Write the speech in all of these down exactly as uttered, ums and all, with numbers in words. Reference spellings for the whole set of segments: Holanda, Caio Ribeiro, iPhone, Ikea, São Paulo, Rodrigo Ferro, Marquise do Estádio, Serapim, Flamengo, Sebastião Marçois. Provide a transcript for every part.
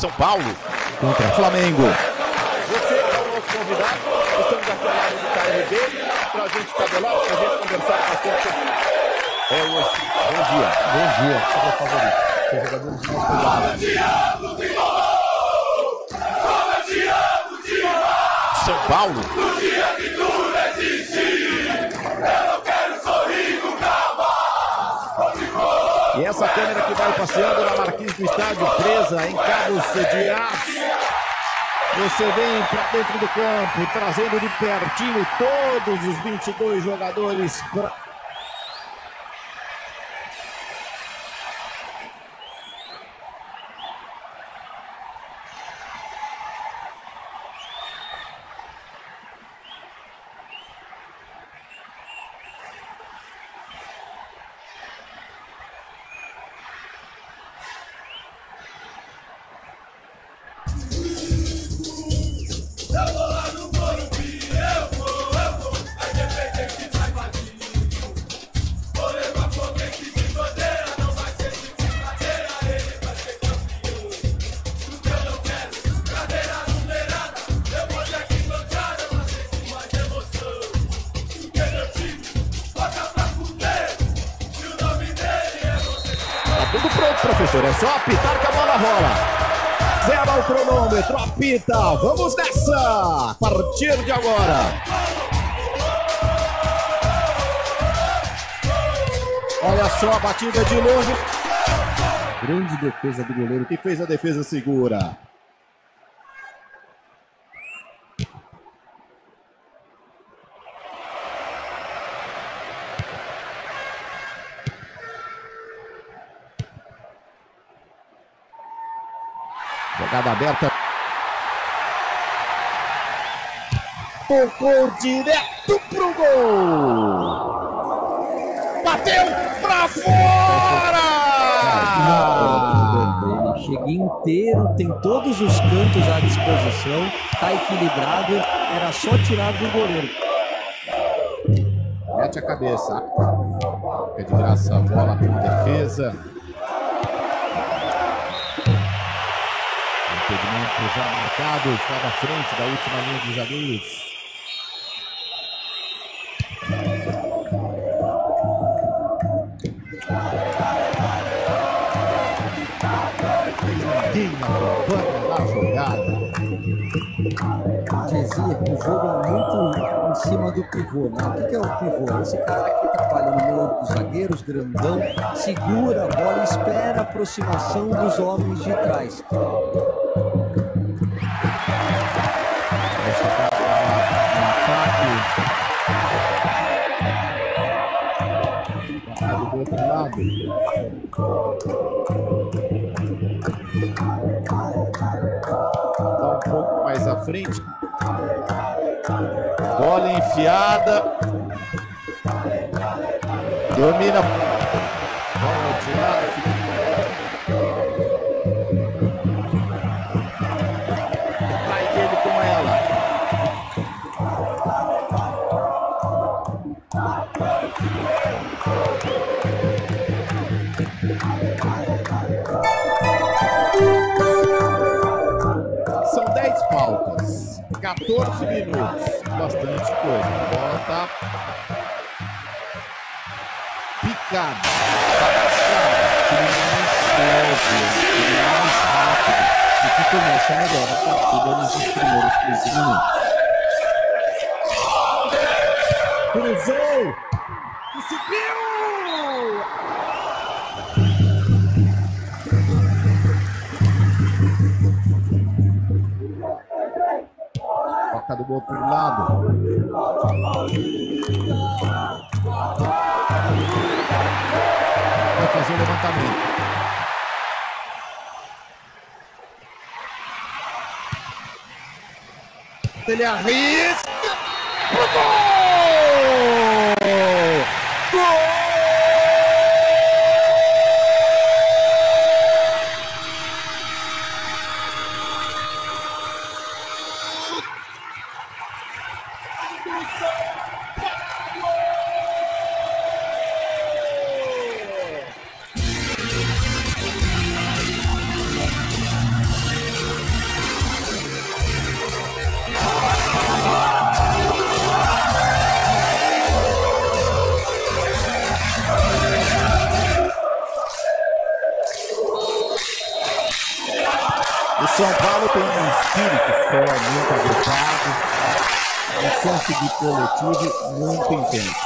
São Paulo contra o Flamengo. Você é o nosso convidado. Estamos aqui ao lado do Caio Ribeiro para a gente tabelar, para a gente conversar bastante sobre... É hoje. Bom dia. Bom dia. É o meu favorito. Os jogadores mais convidados. São Paulo. No dia que tudo existir, eu não quero sorrir nunca mais. E essa câmera que vai passeando na Marquise do Estádio, presa em cabos de aço. Você vem para dentro do campo, trazendo de pertinho todos os vinte e dois jogadores. Pra... Professor, é só apitar que a bola rola. Zera o cronômetro, apita. Vamos nessa! A partir de agora. Olha só a batida de longe. Grande defesa do goleiro que fez a defesa segura. Jogada aberta. Tocou direto pro gol. Bateu pra fora! Cheguei inteiro, tem todos os cantos à disposição, tá equilibrado, era só tirar do goleiro. Mete a cabeça. Fica de graça a bola com defesa. Impedimento já marcado, está na frente da última linha dos zagueiros. Na jogada. Dizia que o jogo é muito em cima do pivô, né? O que é o pivô? Esse cara que trabalha no meio dos zagueiros, grandão, segura a bola e espera a aproximação dos homens de trás. Do outro lado. Dá um pouco mais à frente. Bola enfiada. Domina. Bola tirada. quatorze minutos, bastante coisa. A bola tá picada, tá passada, mais rápido, e que começa agora a partida nos primeiros quinze minutos. Cruzou e subiu! Do gol pro lado. Vai fazer o levantamento. Ele arrisca pro gol! Gol! O São Paulo tem um espírito forte, muito agrupado, um senso de coletivo muito intenso.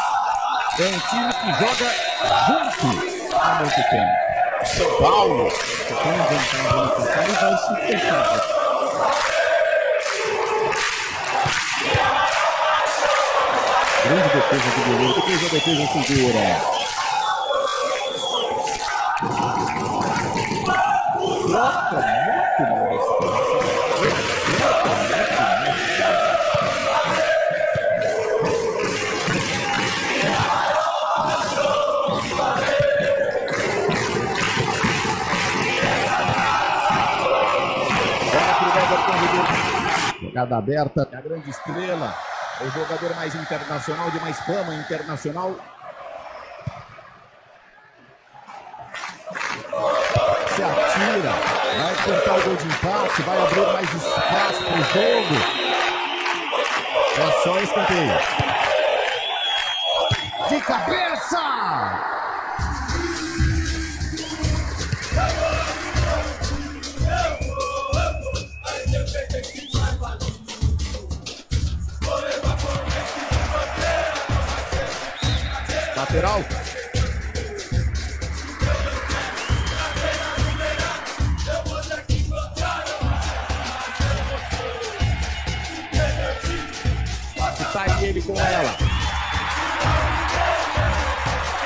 É um time que joga junto há muito tempo. O São Paulo, que está inventando o São Paulo, vai se fechar. Grande defesa do goleiro, depois a defesa segura. Troca muito mais. Troca muito mais. Jogada aberta, a grande estrela. O jogador mais internacional, de mais fama internacional. Se atira, vai tentar o gol de empate, vai abrir mais espaço para o jogo. É só escanteio. De cabeça! Lateral. Sai ele com ela.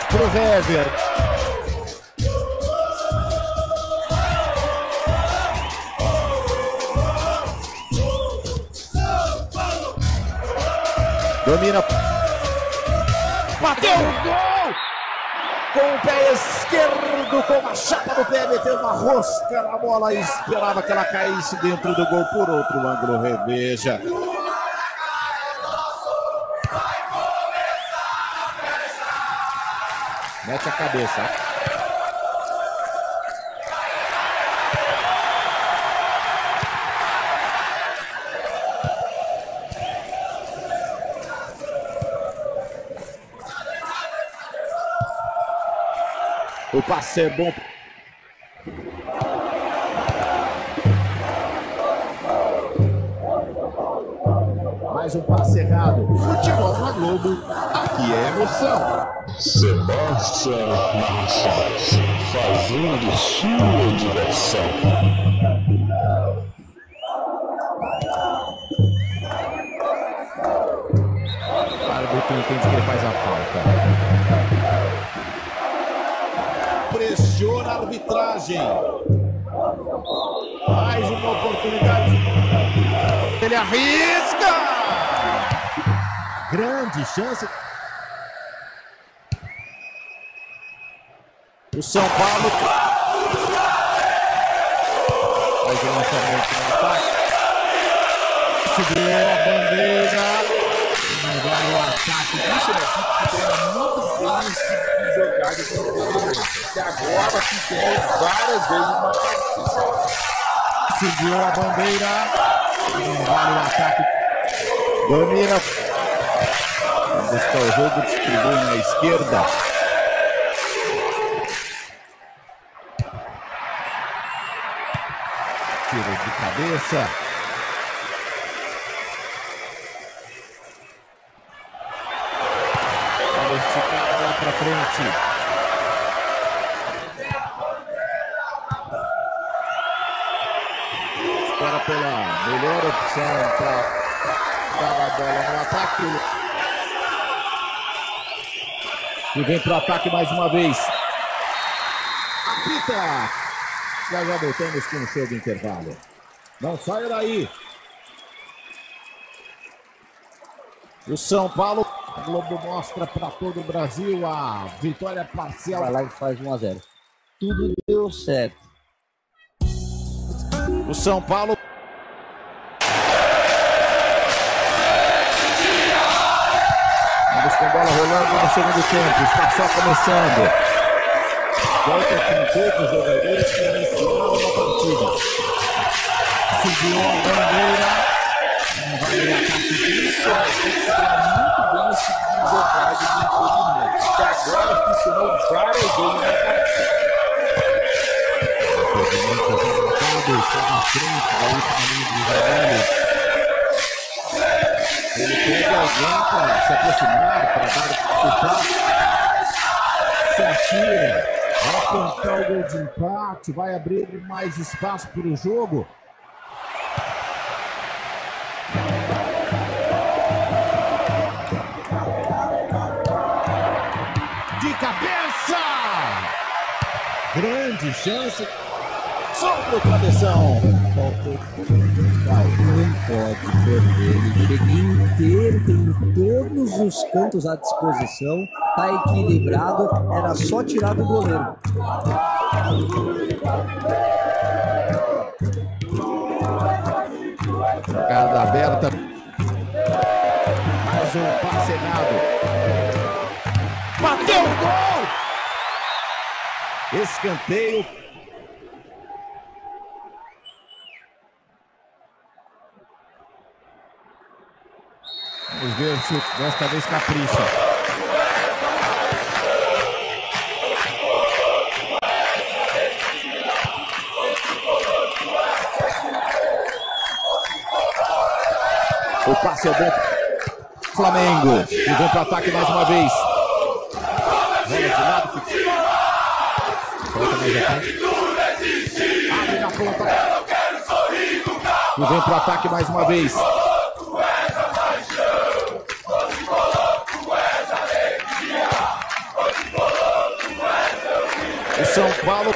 Pro Weber. Domina. Bateu o gol! Com o pé esquerdo, com a chapa do pé, meteu uma rosca na bola e esperava que ela caísse dentro do gol por outro ângulo. Reveja. Mete a cabeça. O passe é bom. Mais um passe errado. Futebol na Globo, aqui é emoção. Sebastião Marçois, fazendo sua diversão. O árbitro entende que ele faz a falta. Pressiona a arbitragem. Mais uma oportunidade. Ele arrisca. Grande chance. O São Paulo. Faz um lançamento no ataque. Segurou a bandeira. Agora o ataque do Serapim, que treina muito bem esse tipo de jogada que ele tem. Agora se fez várias vezes uma partida. Segurou a bandeira. Agora o ataque. Domina. Busca o jogo, distribui na esquerda. Tira de cabeça. Lá pra frente. Espera pela melhor opção para dar a bola no ataque. E vem pro ataque mais uma vez. Apita! Já já voltamos com o show de intervalo. Não saia daí. O São Paulo. A Globo mostra para todo o Brasil a vitória parcial. Vai lá e faz um a zero. Tudo deu certo. O São Paulo. Vamos com a bola rolando no segundo tempo. Está só começando. Volta com todos os jogadores que iniciaram a partida. Subiu a bandeira. Agora funcionou várias vezes na partida. deixou na frente da última linha de jogadores. Ele pega alguém para se aproximar, para dar o passe. Se atira, vai apontar o gol de empate, vai abrir mais espaço para o jogo. De cabeça! Grande chance. Só pro cabeção. Não pode perder. Ele chega inteiro, tem todos os cantos à disposição. Tá equilibrado, era só tirar do goleiro. Jogada aberta. Mais um parcelado. Bateu o gol! Escanteio. Vamos ver se desta vez capricha. O passe é bom. Flamengo. E vem para o ataque mais uma vez. Velho de lado. Solta mais a frente. Abre na ponta. E vem para o ataque mais uma vez. O São Paulo.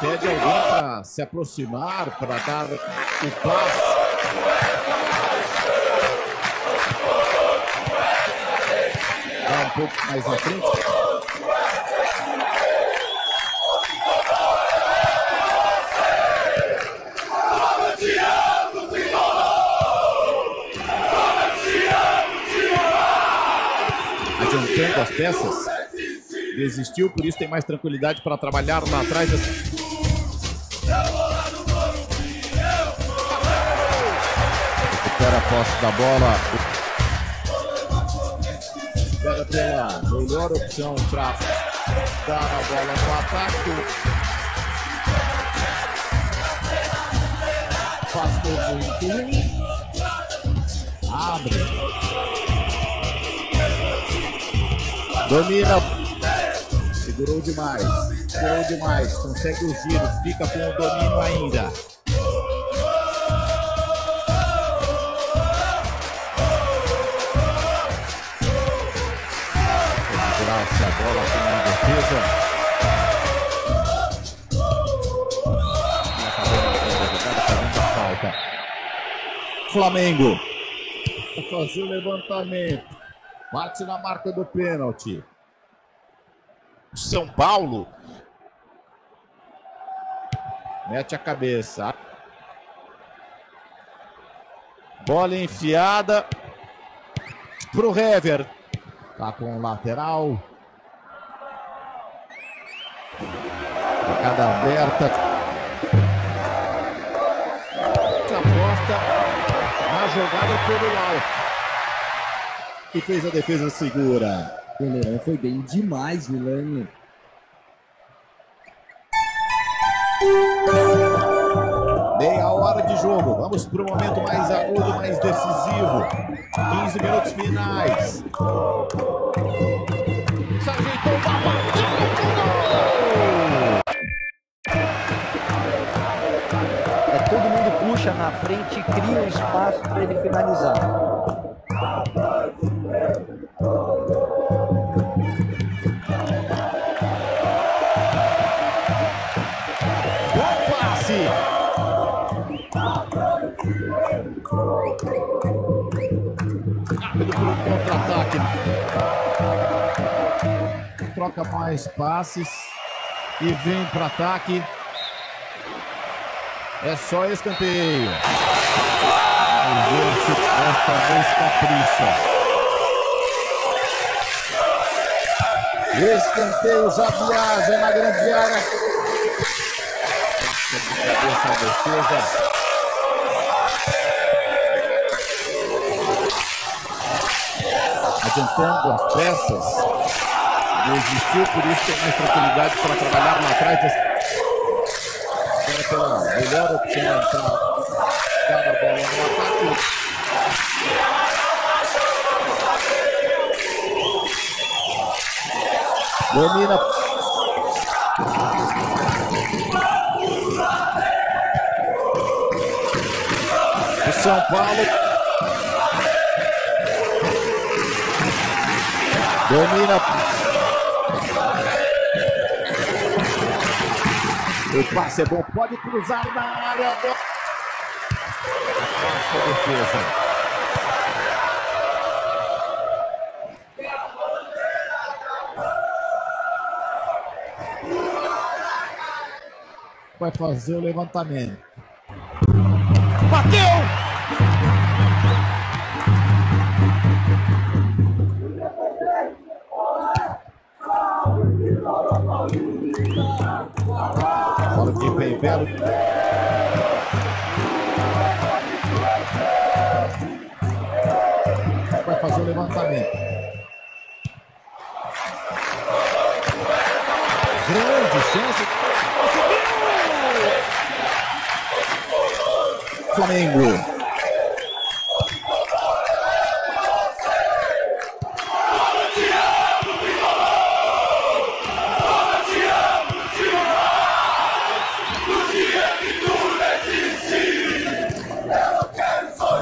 Pede alguém para se aproximar, para dar o passe. Dá um pouco mais na frente. Adiantando as peças. Desistiu, por isso tem mais tranquilidade para trabalhar lá atrás. Das... Recupera a posse da bola. Espera pela melhor opção para dar a bola no ataque. Faz todo o entorno. Abre. Domina. Segurou demais. Segurou demais. Consegue o giro. Fica com o domínio ainda. A bola com a defesa. E acabou a falta. Flamengo. Vai fazer o levantamento. Bate na marca do pênalti. São Paulo. Mete a cabeça. Bola enfiada. Pro Hever. Tá com o lateral. Jogada aberta. Aposta na jogada pelo lado. E fez a defesa segura. O goleirão foi bem demais, Milano. Meia hora de jogo. Vamos para o momento mais agudo, mais decisivo. quinze minutos finais. Se ajeitou o na frente, cria um espaço para ele finalizar. Bom passe! Rápido para o contra-ataque. Troca mais passes e vem para ataque. É só escanteio. O Gerson desta vez capricha. Escanteio, já viaja na grande área. Cabeça a defesa. Adiantando as peças. E não existiu, por isso tem mais tranquilidade para trabalhar lá atrás. Agora pela melhor opção para dar a bola no ataque. Domina. O São Paulo. Domina. O passe é bom, pode cruzar na área. Nossa defesa. Vai fazer o levantamento. Bateu! Olha que bem belo. Vai fazer o levantamento. Grande chance. Flamengo.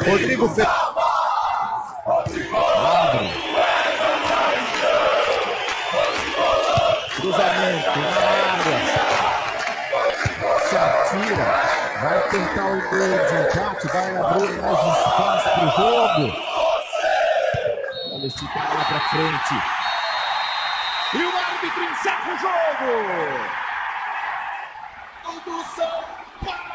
Rodrigo Ferro. Cruzamento na área. Se atira. Vai tentar o gol de empate, vai abrir mais espaço para o jogo. Olha esse cara lá para frente. E o árbitro encerra o jogo. Do São Paulo.